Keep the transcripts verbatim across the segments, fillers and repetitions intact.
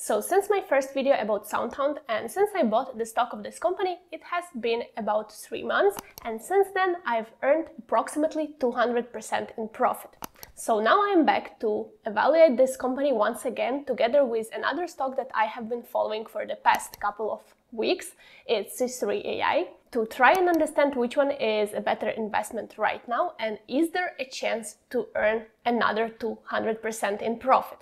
So since my first video about SoundHound and since I bought the stock of this company, it has been about three months. And since then, I've earned approximately two hundred percent in profit. So now I'm back to evaluate this company once again, together with another stock that I have been following for the past couple of weeks. It's C three A I, to try and understand which one is a better investment right now and is there a chance to earn another two hundred percent in profit.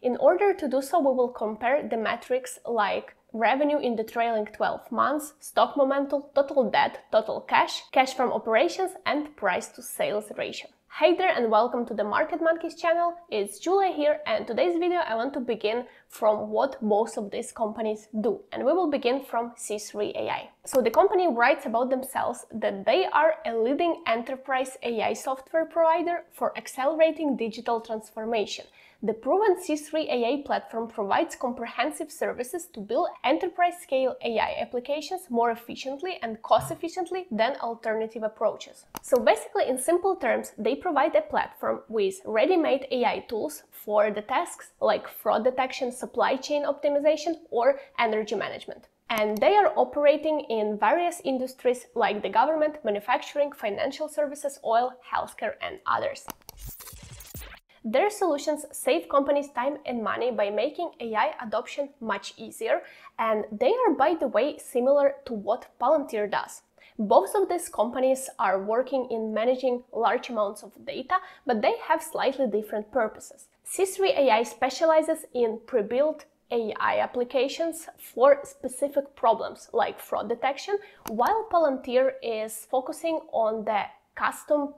In order to do so, we will compare the metrics like revenue in the trailing twelve months, stock momentum, total debt, total cash, cash from operations, and price to sales ratio. Hey there and welcome to the Market Monkeys channel. It's Julia here, and today's video I want to begin from what both of these companies do, and we will begin from C three A I. So the company writes about themselves that they are a leading enterprise A I software provider for accelerating digital transformation. The proven C three A I platform provides comprehensive services to build enterprise-scale A I applications more efficiently and cost-efficiently than alternative approaches. So basically, in simple terms, they provide a platform with ready-made A I tools for the tasks like fraud detection, supply chain optimization, or energy management. And they are operating in various industries like the government, manufacturing, financial services, oil, healthcare, and others. Their solutions save companies time and money by making A I adoption much easier, and they are, by the way, similar to what Palantir does. Both of these companies are working in managing large amounts of data, but they have slightly different purposes. C three A I specializes in pre-built A I applications for specific problems like fraud detection, while Palantir is focusing on the custom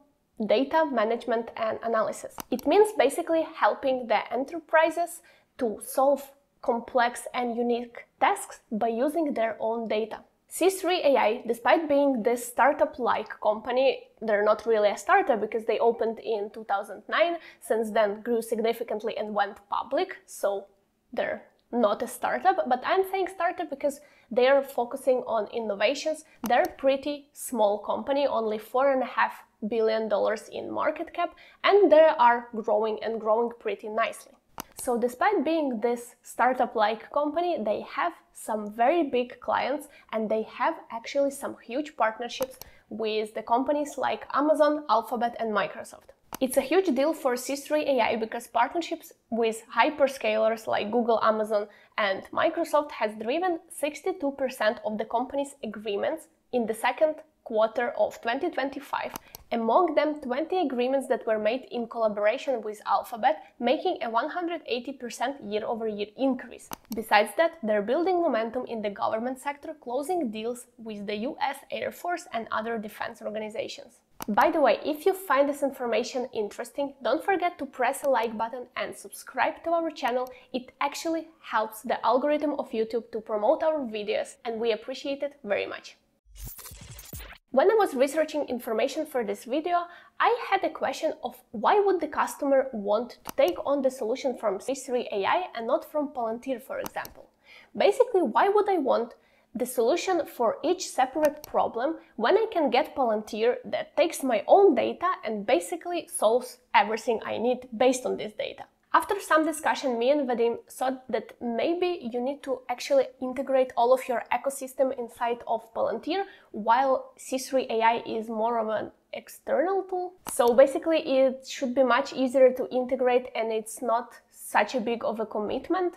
data management and analysis. It means basically helping the enterprises to solve complex and unique tasks by using their own data. C three A I, despite being this startup-like company, they're not really a startup because they opened in two thousand nine, since then grew significantly and went public, so they're not a startup, but I'm saying startup because they are focusing on innovations. They're a pretty small company, only four and a half billion dollars in market cap, and they are growing and growing pretty nicely. So despite being this startup-like company, they have some very big clients, and they have actually some huge partnerships with the companies like Amazon, Alphabet, and Microsoft. It's a huge deal for C three A I because partnerships with hyperscalers like Google, Amazon, and Microsoft has driven sixty-two percent of the company's agreements in the second quarter of twenty twenty-five. Among them, twenty agreements that were made in collaboration with Alphabet, making a one hundred eighty percent year-over-year increase. Besides that, they're building momentum in the government sector, closing deals with the U S Air Force and other defense organizations. By the way, if you find this information interesting, don't forget to press a like button and subscribe to our channel. It actually helps the algorithm of YouTube to promote our videos, and we appreciate it very much. When I was researching information for this video, I had a question of why would the customer want to take on the solution from C three A I and not from Palantir, for example. Basically, why would I want the solution for each separate problem when I can get Palantir that takes my own data and basically solves everything I need based on this data? After some discussion, me and Vadim thought that maybe you need to actually integrate all of your ecosystem inside of Palantir, while C three A I is more of an external tool. So basically it should be much easier to integrate, and it's not such a big of a commitment.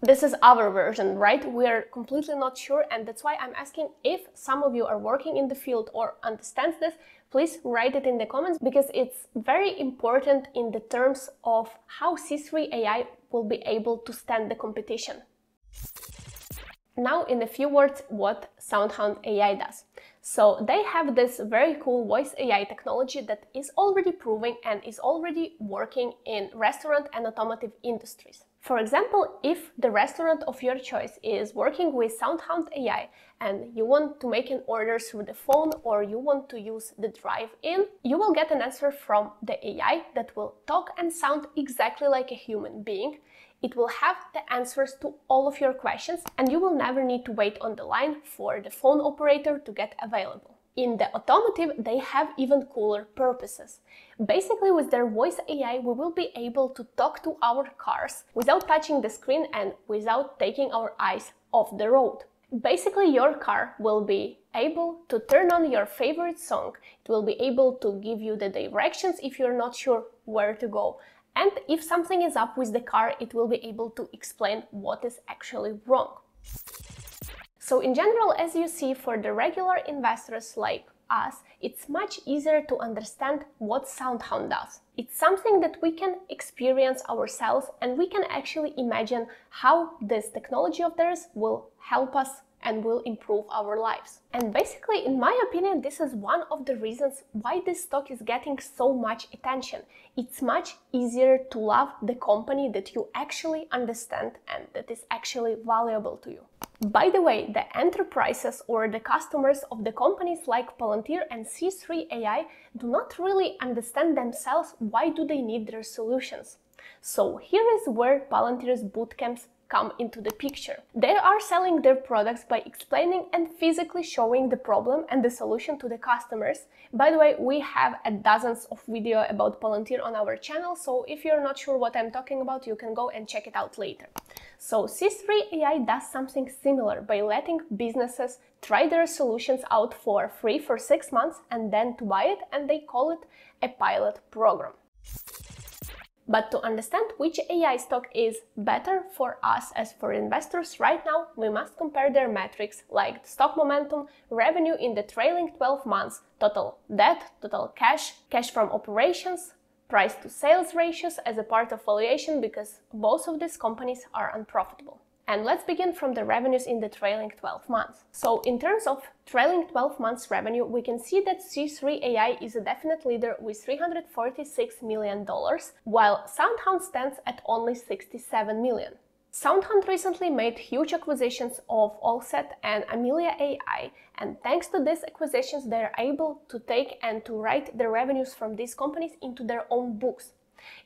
This is our version, right? We're completely not sure, and that's why I'm asking if some of you are working in the field or understands this, please write it in the comments, because it's very important in the terms of how C three A I will be able to stand the competition. Now, in a few words, what SoundHound A I does. So they have this very cool voice A I technology that is already proving and is already working in restaurant and automotive industries. For example, if the restaurant of your choice is working with SoundHound A I and you want to make an order through the phone or you want to use the drive-in, you will get an answer from the A I that will talk and sound exactly like a human being. It will have the answers to all of your questions, and you will never need to wait on the line for the phone operator to get available. In the automotive, they have even cooler purposes. Basically, with their voice A I, we will be able to talk to our cars without touching the screen and without taking our eyes off the road. Basically, your car will be able to turn on your favorite song. It will be able to give you the directions if you're not sure where to go. And if something is up with the car, it will be able to explain what is actually wrong. So in general, as you see, for the regular investors like us, it's much easier to understand what SoundHound does. It's something that we can experience ourselves, and we can actually imagine how this technology of theirs will help us and will improve our lives. And basically, in my opinion, this is one of the reasons why this stock is getting so much attention. It's much easier to love the company that you actually understand and that is actually valuable to you. By the way, the enterprises or the customers of the companies like Palantir and C three A I do not really understand themselves why do they need their solutions. So here is where Palantir's bootcamps come into the picture. They are selling their products by explaining and physically showing the problem and the solution to the customers. By the way, we have a dozens of videos about Palantir on our channel, so if you're not sure what I'm talking about, you can go and check it out later. So C three A I does something similar by letting businesses try their solutions out for free for six months and then to buy it, and they call it a pilot program. But to understand which A I stock is better for us as for investors right now, we must compare their metrics like stock momentum, revenue in the trailing twelve months, total debt, total cash, cash from operations, price to sales ratios as a part of valuation, because both of these companies are unprofitable. And let's begin from the revenues in the trailing twelve months. So in terms of trailing twelve months revenue, we can see that C three A I is a definite leader with three hundred forty-six million dollars, while SoundHound stands at only sixty-seven million dollars. SoundHound recently made huge acquisitions of Allset and Amelia A I, and thanks to these acquisitions, they are able to take and to write the revenues from these companies into their own books.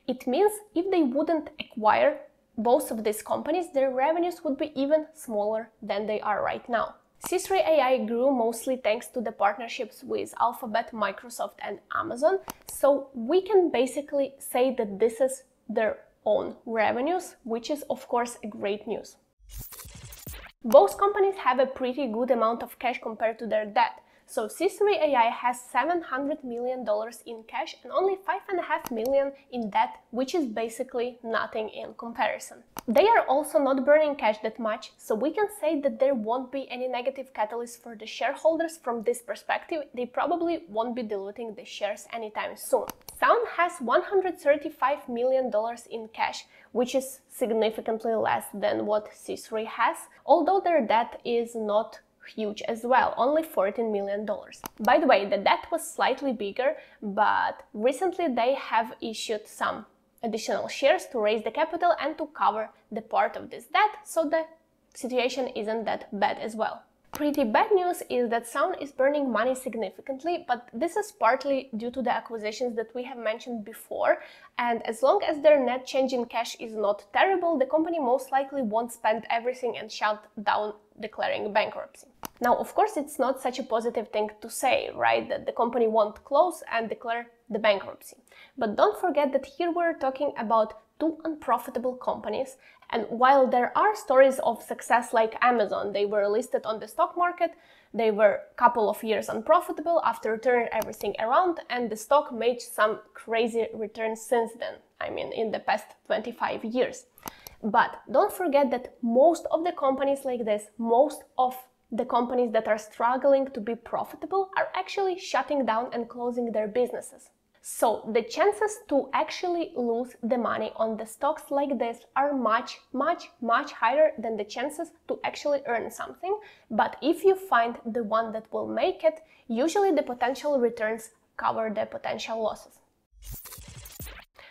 It means if they wouldn't acquire both of these companies, their revenues would be even smaller than they are right now. C three A I grew mostly thanks to the partnerships with Alphabet, Microsoft and Amazon, so we can basically say that this is their own revenues, which is of course great news. Both companies have a pretty good amount of cash compared to their debt. So C three A I has seven hundred million dollars in cash and only five point five million dollars in debt, which is basically nothing in comparison. They are also not burning cash that much, so we can say that there won't be any negative catalyst for the shareholders from this perspective. They probably won't be diluting the shares anytime soon. Sound has one hundred thirty-five million dollars in cash, which is significantly less than what C three has, although their debt is not huge as well, only fourteen million dollars. By the way, the debt was slightly bigger, but recently they have issued some additional shares to raise the capital and to cover the part of this debt, so the situation isn't that bad as well. Pretty bad news is that Sound is burning money significantly, but this is partly due to the acquisitions that we have mentioned before, and as long as their net change in cash is not terrible, the company most likely won't spend everything and shut down, declaring bankruptcy. Now, of course, it's not such a positive thing to say, right, that the company won't close and declare the bankruptcy. But don't forget that here we're talking about two unprofitable companies, and while there are stories of success like Amazon, they were listed on the stock market, they were a couple of years unprofitable, after turning everything around, and the stock made some crazy returns since then, I mean in the past twenty-five years. But don't forget that most of the companies like this, most of the companies that are struggling to be profitable are actually shutting down and closing their businesses. So the chances to actually lose the money on the stocks like this are much, much, much higher than the chances to actually earn something. But if you find the one that will make it, usually the potential returns cover the potential losses.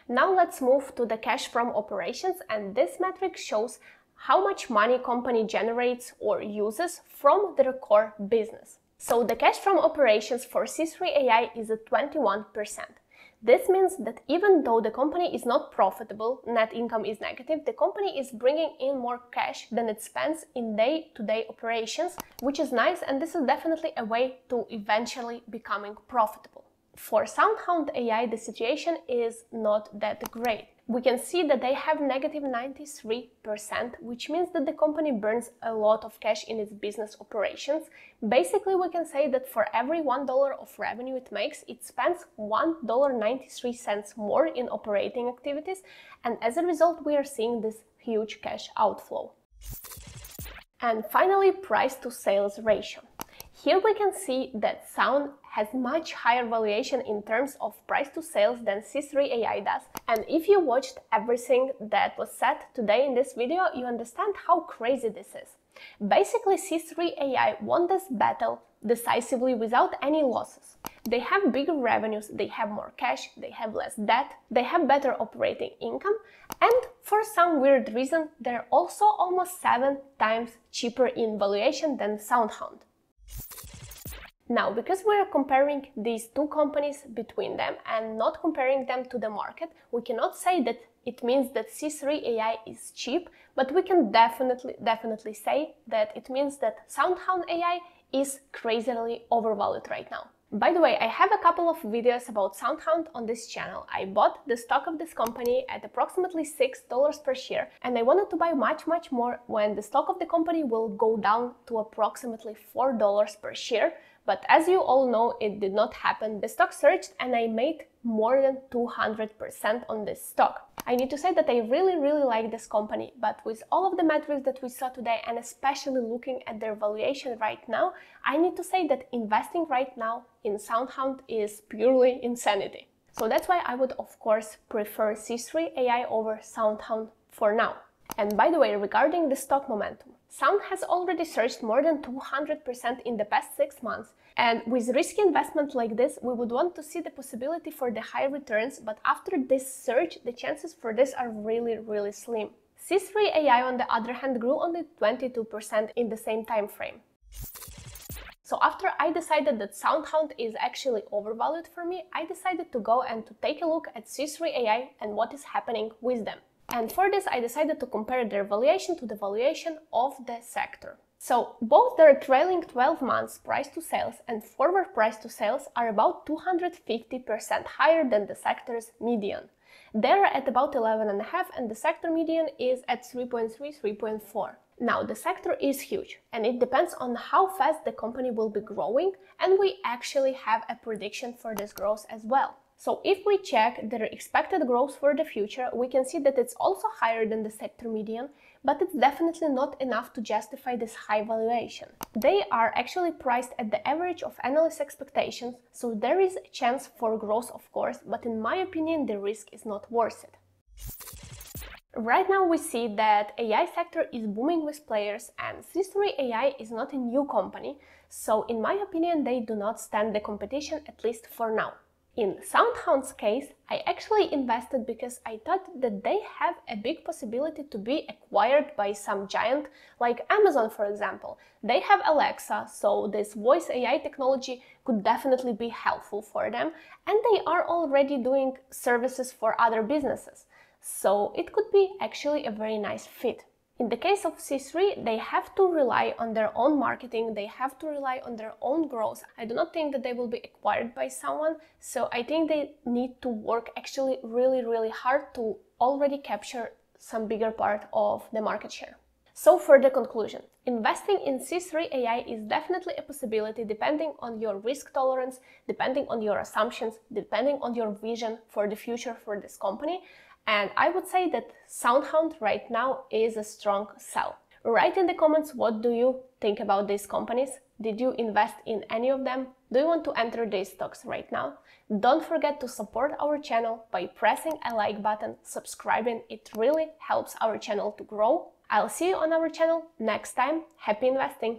Now let's move to the cash from operations, and this metric shows how much money company generates or uses from their core business. So the cash from operations for C three A I is at twenty-one percent. This means that even though the company is not profitable, net income is negative, the company is bringing in more cash than it spends in day-to-day operations, which is nice, and this is definitely a way to eventually becoming profitable. For SoundHound A I, the situation is not that great. We can see that they have negative ninety-three percent, which means that the company burns a lot of cash in its business operations. Basically, we can say that for every one dollar of revenue it makes, it spends one dollar ninety-three cents more in operating activities, and as a result, we are seeing this huge cash outflow. And finally, price to sales ratio. Here we can see that Sound has much higher valuation in terms of price to sales than C three A I does. And if you watched everything that was said today in this video, you understand how crazy this is. Basically, C three A I won this battle decisively without any losses. They have bigger revenues, they have more cash, they have less debt, they have better operating income, and for some weird reason, they're also almost seven times cheaper in valuation than SoundHound. Now, because we are comparing these two companies between them and not comparing them to the market, we cannot say that it means that C three A I is cheap, but we can definitely, definitely say that it means that SoundHound A I is crazily overvalued right now. By the way, I have a couple of videos about SoundHound on this channel. I bought the stock of this company at approximately six dollars per share, and I wanted to buy much, much more when the stock of the company will go down to approximately four dollars per share. But as you all know, it did not happen. The stock surged and I made more than two hundred percent on this stock. I need to say that I really, really like this company, but with all of the metrics that we saw today and especially looking at their valuation right now, I need to say that investing right now in SoundHound is purely insanity. So that's why I would, of course, prefer C three A I over SoundHound for now. And by the way, regarding the stock momentum, Sound has already surged more than two hundred percent in the past six months, and with risky investment like this, we would want to see the possibility for the high returns, but after this surge, the chances for this are really, really slim. C three A I, on the other hand, grew only twenty-two percent in the same time frame. So after I decided that SoundHound is actually overvalued for me, I decided to go and to take a look at C three A I and what is happening with them. And for this, I decided to compare their valuation to the valuation of the sector. So both their trailing twelve months price to sales and forward price to sales are about two hundred fifty percent higher than the sector's median. They're at about eleven and a half, and the sector median is at three point three, three point four. Now, the sector is huge, and it depends on how fast the company will be growing, and we actually have a prediction for this growth as well. So if we check their expected growth for the future, we can see that it's also higher than the sector median, but it's definitely not enough to justify this high valuation. They are actually priced at the average of analyst expectations, so there is a chance for growth, of course, but in my opinion, the risk is not worth it. Right now we see that A I sector is booming with players, and C three A I is not a new company, so in my opinion, they do not stand the competition, at least for now. In SoundHound's case, I actually invested because I thought that they have a big possibility to be acquired by some giant like Amazon, for example. They have Alexa, so this voice A I technology could definitely be helpful for them, and they are already doing services for other businesses, so it could be actually a very nice fit. In the case of C three, they have to rely on their own marketing, they have to rely on their own growth. I do not think that they will be acquired by someone, so I think they need to work actually really, really hard to already capture some bigger part of the market share. So for the conclusion, investing in C three A I is definitely a possibility depending on your risk tolerance, depending on your assumptions, depending on your vision for the future for this company. And I would say that SoundHound right now is a strong sell. Write in the comments, what do you think about these companies? Did you invest in any of them? Do you want to enter these stocks right now? Don't forget to support our channel by pressing a like button, subscribing. It really helps our channel to grow. I'll see you on our channel next time. Happy investing!